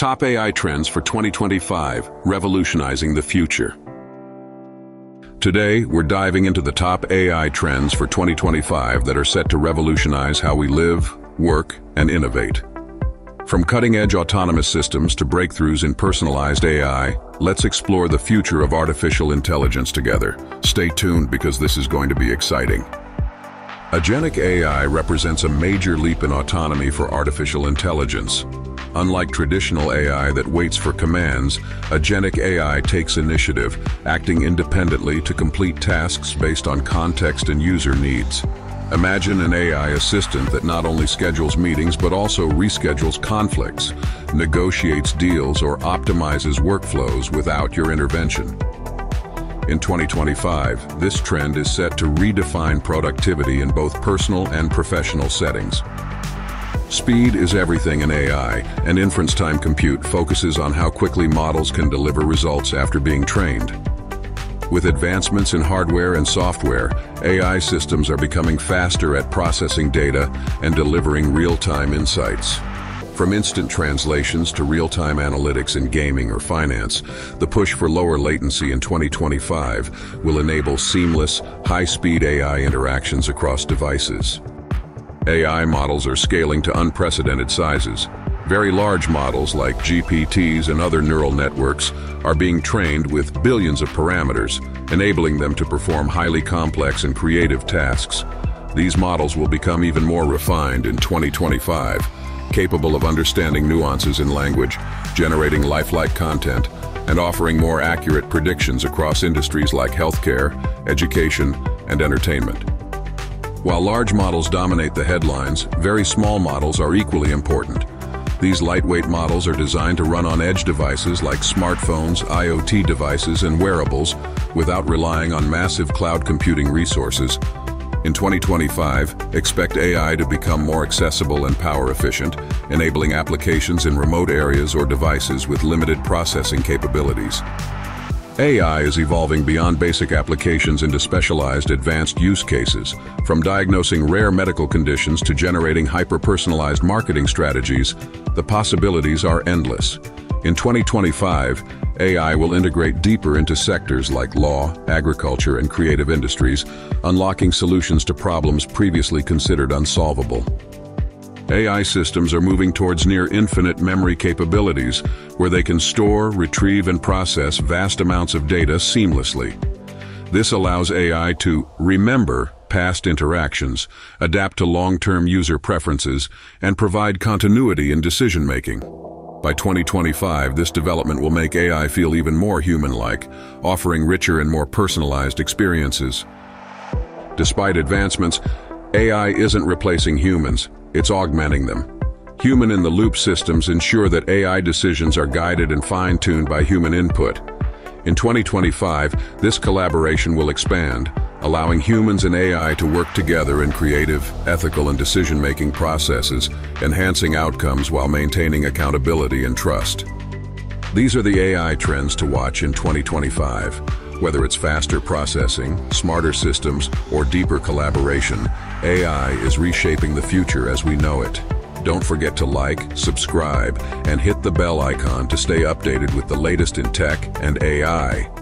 Top AI trends for 2025, revolutionizing the future. Today, we're diving into the top AI trends for 2025 that are set to revolutionize how we live, work, and innovate. From cutting-edge autonomous systems to breakthroughs in personalized AI, let's explore the future of artificial intelligence together. Stay tuned because this is going to be exciting. Agentic AI represents a major leap in autonomy for artificial intelligence. Unlike traditional AI that waits for commands, agentic AI takes initiative, acting independently to complete tasks based on context and user needs. Imagine an AI assistant that not only schedules meetings but also reschedules conflicts, negotiates deals, or optimizes workflows without your intervention. In 2025, this trend is set to redefine productivity in both personal and professional settings. Speed is everything in AI, and inference time compute focuses on how quickly models can deliver results after being trained. With advancements in hardware and software, AI systems are becoming faster at processing data and delivering real-time insights. From instant translations to real-time analytics in gaming or finance, the push for lower latency in 2025 will enable seamless, high-speed AI interactions across devices. AI models are scaling to unprecedented sizes. Very large models like GPTs and other neural networks are being trained with billions of parameters, enabling them to perform highly complex and creative tasks. These models will become even more refined in 2025, capable of understanding nuances in language, generating lifelike content, and offering more accurate predictions across industries like healthcare, education, and entertainment. While large models dominate the headlines, very small models are equally important. These lightweight models are designed to run on edge devices like smartphones, IoT devices, and wearables without relying on massive cloud computing resources. In 2025, expect AI to become more accessible and power efficient, enabling applications in remote areas or devices with limited processing capabilities. AI is evolving beyond basic applications into specialized advanced use cases, from diagnosing rare medical conditions to generating hyper-personalized marketing strategies. The possibilities are endless. In 2025, AI will integrate deeper into sectors like law, agriculture, and creative industries, unlocking solutions to problems previously considered unsolvable. AI systems are moving towards near-infinite memory capabilities, where they can store, retrieve, and process vast amounts of data seamlessly. This allows AI to remember past interactions, adapt to long-term user preferences, and provide continuity in decision-making. By 2025, this development will make AI feel even more human-like, offering richer and more personalized experiences. Despite advancements, AI isn't replacing humans, it's augmenting them. Human-in-the-loop systems ensure that AI decisions are guided and fine-tuned by human input. In 2025, this collaboration will expand, allowing humans and AI to work together in creative, ethical, and decision-making processes, enhancing outcomes while maintaining accountability and trust. These are the AI trends to watch in 2025. Whether it's faster processing, smarter systems, or deeper collaboration, AI is reshaping the future as we know it. Don't forget to like, subscribe, and hit the bell icon to stay updated with the latest in tech and AI.